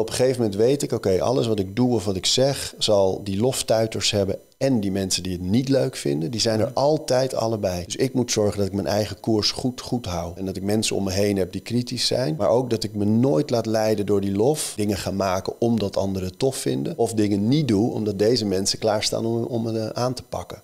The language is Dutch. Maar op een gegeven moment weet ik, oké, alles wat ik doe of wat ik zeg zal die loftuiters hebben en die mensen die het niet leuk vinden. Die zijn er altijd allebei. Dus ik moet zorgen dat ik mijn eigen koers goed hou. En dat ik mensen om me heen heb die kritisch zijn. Maar ook dat ik me nooit laat leiden door die lof. Dingen gaan maken omdat anderen het tof vinden. Of dingen niet doe omdat deze mensen klaarstaan om me aan te pakken.